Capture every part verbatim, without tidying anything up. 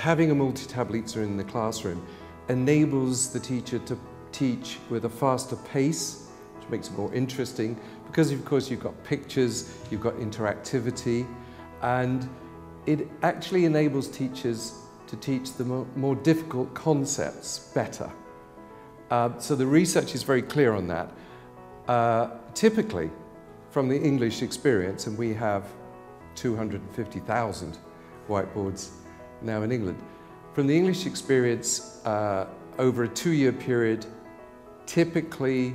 Having a multi-tab Leetzer in the classroom enables the teacher to teach with a faster pace, which makes it more interesting, because of course you've got pictures, you've got interactivity, and it actually enables teachers to teach the more, more difficult concepts better. Uh, so the research is very clear on that. Uh, typically, from the English experience, and we have two hundred fifty thousand whiteboards now in England, from the English experience, uh, over a two-year period, typically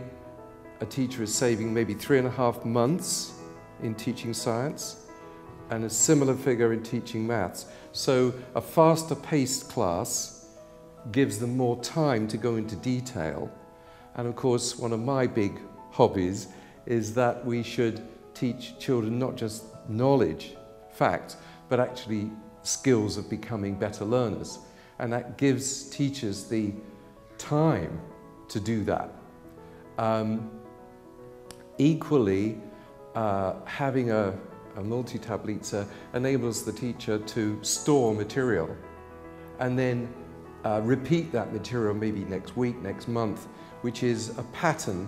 a teacher is saving maybe three and a half months in teaching science, and a similar figure in teaching maths. So a faster-paced class gives them more time to go into detail. And of course, one of my big hobbies is that we should teach children not just knowledge, facts, but actually skills of becoming better learners. And that gives teachers the time to do that. Um, equally, uh, having a, a multi-tab Leetzer enables the teacher to store material and then uh, repeat that material maybe next week, next month, which is a pattern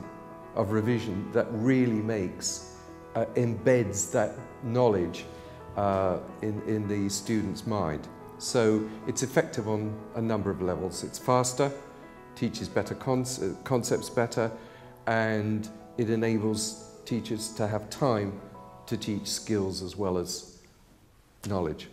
of revision that really makes, uh, embeds that knowledge uh, in, in the student's mind. So it's effective on a number of levels. It's faster, teaches better conce concepts better, and it enables teachers to have time to teach skills as well as knowledge.